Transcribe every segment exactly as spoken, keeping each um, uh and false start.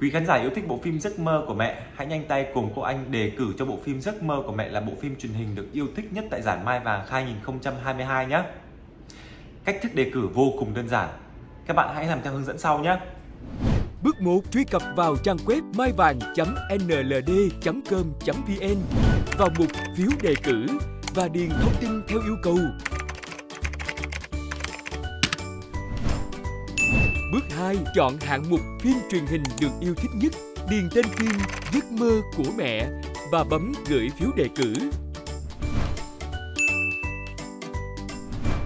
Quý khán giả yêu thích bộ phim Giấc mơ của mẹ, hãy nhanh tay cùng cô Anh đề cử cho bộ phim Giấc mơ của mẹ là bộ phim truyền hình được yêu thích nhất tại giải Mai Vàng hai nghìn không trăm hai mươi hai nhé. Cách thức đề cử vô cùng đơn giản. Các bạn hãy làm theo hướng dẫn sau nhé. Bước một, truy cập vào trang web mai vàng chấm n l d chấm com chấm v n, vào mục phiếu đề cử và điền thông tin theo yêu cầu. Bước hai, chọn hạng mục phim truyền hình được yêu thích nhất, điền tên phim Giấc mơ của mẹ và bấm gửi phiếu đề cử.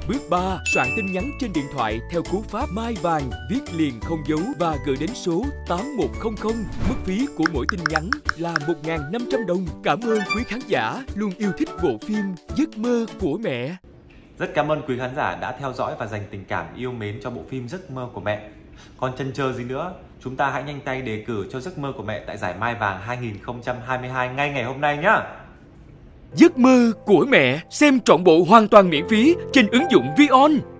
Bước ba, soạn tin nhắn trên điện thoại theo cú pháp Mai Vàng, viết liền không dấu và gửi đến số tám một không không. Mức phí của mỗi tin nhắn là một nghìn năm trăm đồng. Cảm ơn quý khán giả luôn yêu thích bộ phim Giấc mơ của mẹ. Rất cảm ơn quý khán giả đã theo dõi và dành tình cảm yêu mến cho bộ phim Giấc mơ của mẹ. Còn chần chờ gì nữa, chúng ta hãy nhanh tay đề cử cho Giấc mơ của mẹ tại giải Mai Vàng hai nghìn không trăm hai mươi hai ngay ngày hôm nay nhé. Giấc mơ của mẹ, xem trọn bộ hoàn toàn miễn phí trên ứng dụng VieON.